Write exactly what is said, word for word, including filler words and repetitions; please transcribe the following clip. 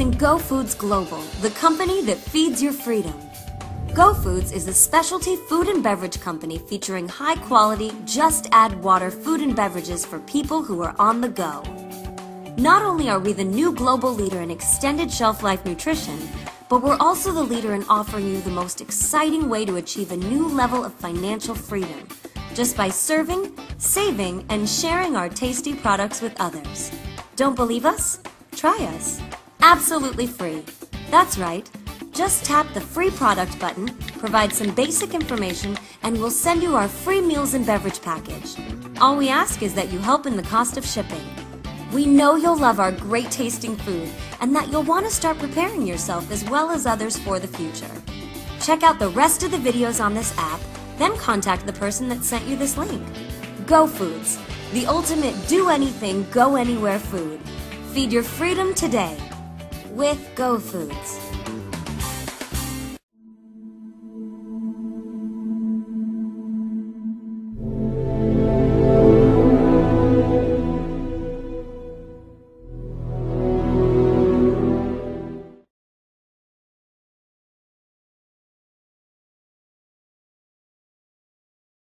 introducing Go Foods Global, the company that feeds your freedom. Go Foods is a specialty food and beverage company featuring high-quality, just-add-water food and beverages for people who are on the go. Not only are we the new global leader in extended shelf-life nutrition, but we're also the leader in offering you the most exciting way to achieve a new level of financial freedom, just by serving, saving, and sharing our tasty products with others. Don't believe us? Try us. Absolutely free. That's right. Just tap the free product button, provide some basic information, and we'll send you our free meals and beverage package. All we ask is that you help in the cost of shipping. We know you'll love our great tasting food and that you'll want to start preparing yourself as well as others for the future. Check out the rest of the videos on this app, then contact the person that sent you this link. Go Foods, the ultimate do anything, go anywhere food. Feed your freedom today with Go Foods.